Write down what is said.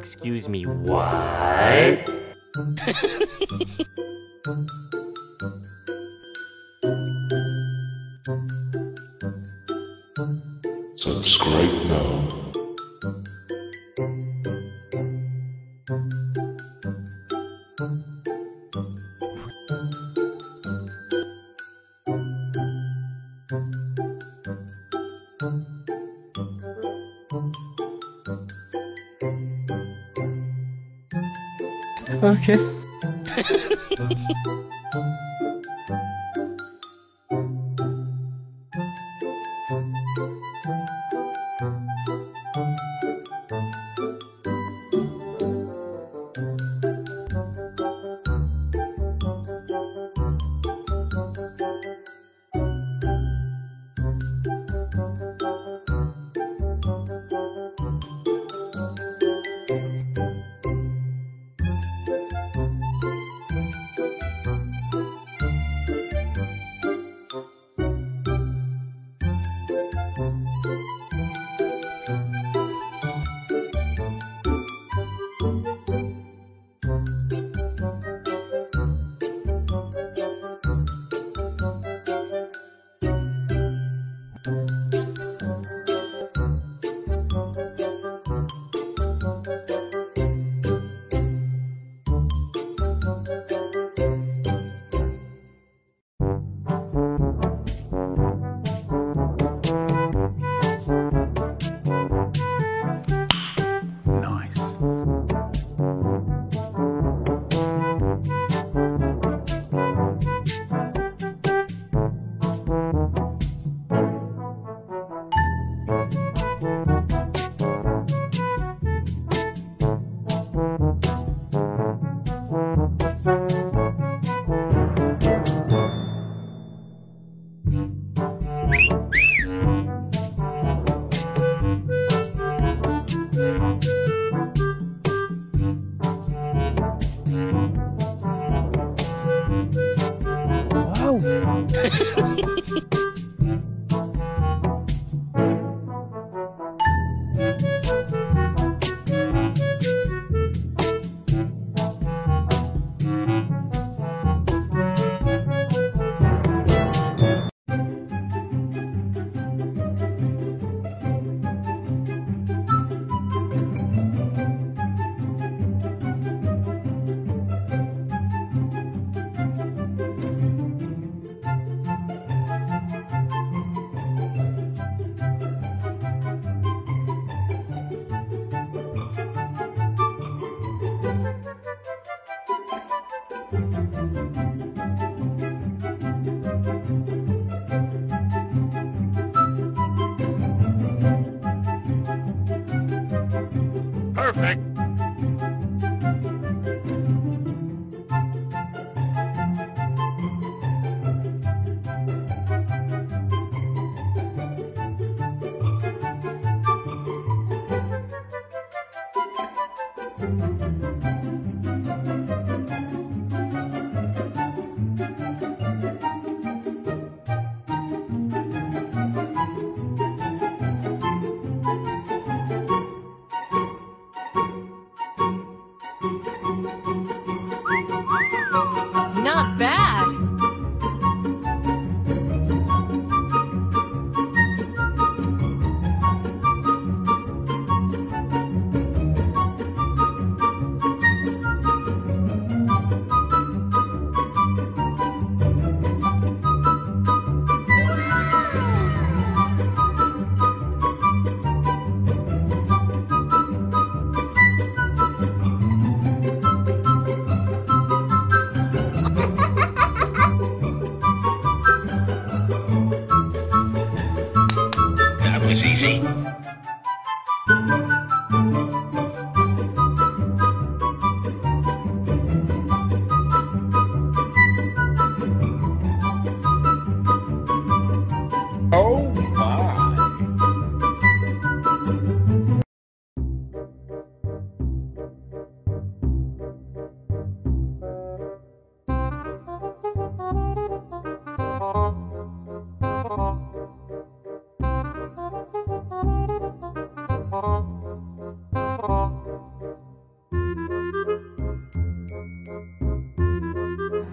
Excuse me, what? Subscribe now. Okay.